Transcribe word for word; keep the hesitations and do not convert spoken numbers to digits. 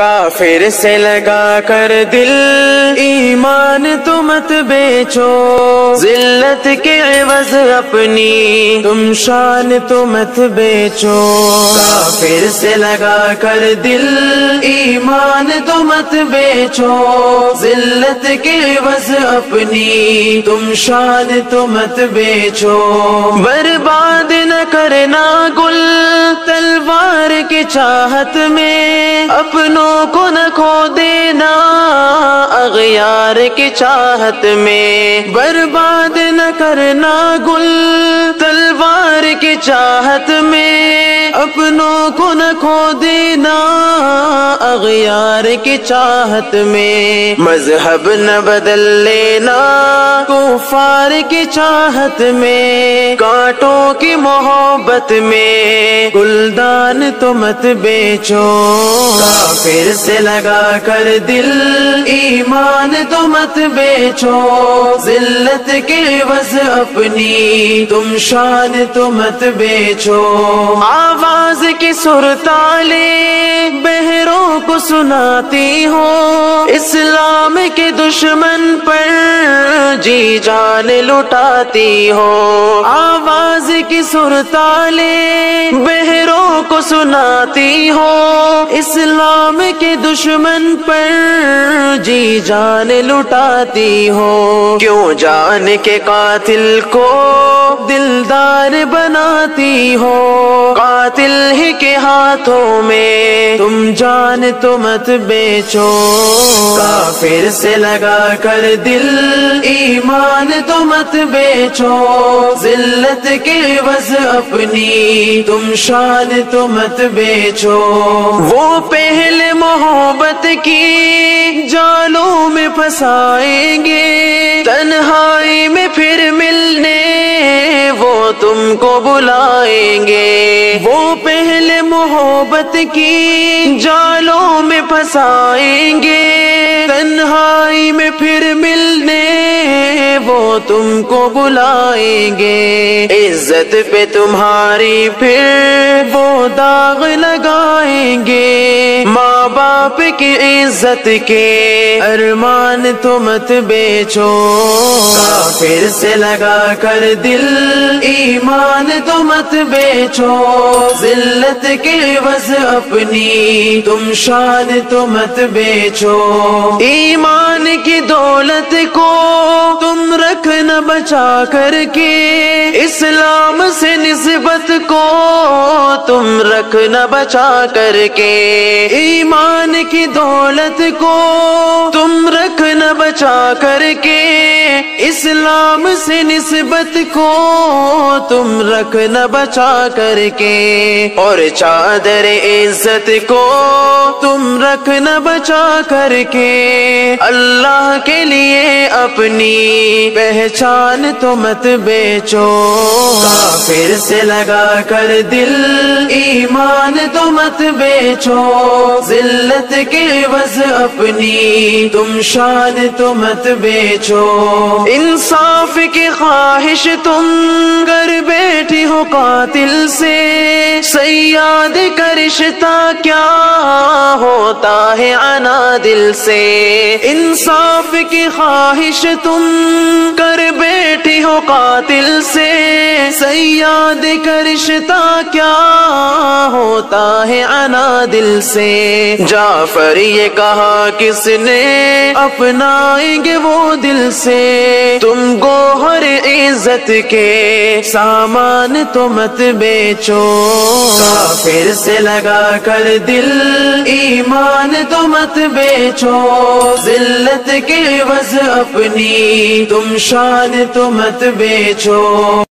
काफिर से लगा कर दिल, ईमान तुम मत बेचो। जिल्लत के एवज अपनी तुम शान तुम मत बेचो। काफिर से लगा कर दिल, ईमान तुम मत बेचो। जिल्लत के एवज अपनी तुम शान तुम मत बेचो। बर्बाद न करना गुल तलवार की चाहत में, अपनों को न खो देना अगयार की चाहत में। बर्बाद न करना गुल तलवार की चाहत में, अपनों को न खो देना अगयार की चाहत में। मजहब न बदल लेना कुफार की चाहत में। कांटों की मोहब्बत में गुलदान तो मत बेचो। काफिर से लगा कर दिल, ईमान तो मत बेचो। जिल्लत के वज अपनी तुम शान तो मत बेचो। आवाज की सुरताले बहरों को सुनाती हो, इस्लाम के दुश्मन पर जी जान लुटाती हो। आवाज की सुरताले बहरों को सुनाती हो, इस्लाम के दुश्मन पर जी जान लुटाती हो। क्यों जान के कातिल को दिलदार बनाती हो। कातिल ही के हाथों में तुम जान तो मत बेचो। काफिर से लगा कर दिल, ईमान तो मत बेचो। जिल्लत के एवज अपनी तुम शान तो मत बेचो। वो पहले मोहब्बत की जालों में फंसाएंगे, तन्हाई में फिर मिलने वो तुमको बुलाएंगे। वो पहले मोहब्बत की जालों में फंसाएंगे, तन्हाई में फिर मिलने वो तुमको बुलाएंगे। इज्जत पे तुम्हारी फिर वो दाग लगाएंगे। माँ बाप की इज्जत के अरमान तो मत बेचो। काफिर से लगा कर दिल, ईमान तो मत बेचो। जिल्लत के एवज अपनी तुम शान तो मत बेचो। ईमान की दौलत को तुम रख न बचा करके, इस्लाम से निस्बत को तुम रख न बचा करके। ईमान की दौलत को तुम रख न बचा करके, इस्लाम से निस्बत को तुम रख न बचा करके। और चादर इज्जत को तुम रख न बचा करके, अल्लाह के लिए अपनी पहचान तो मत बेचो। काफिर से लगा कर दिल, ईमान तो मत बेचो। जिल्लत के एवज अपनी तुम शान तो मत बेचो। इंसाफ की ख्वाहिश तुम घर बैठी हो कातिल से। सैयाद का रिश्ता क्या होता है आना दिल से। इंसाफ की ख्वाहिश तुम घर बैठी हो कातिल से। सैयाद का रिश्ता क्या होता है आना दिल से। जाफर ये कहा किसने, अपनाएंगे वो दिल से। तुम गोहर इज्जत के सामान तो मत बेचो। काफिर से लगा कर दिल, ईमान तो मत बेचो। जिल्लत के एवज अपनी तुम शान तो मत बेचो।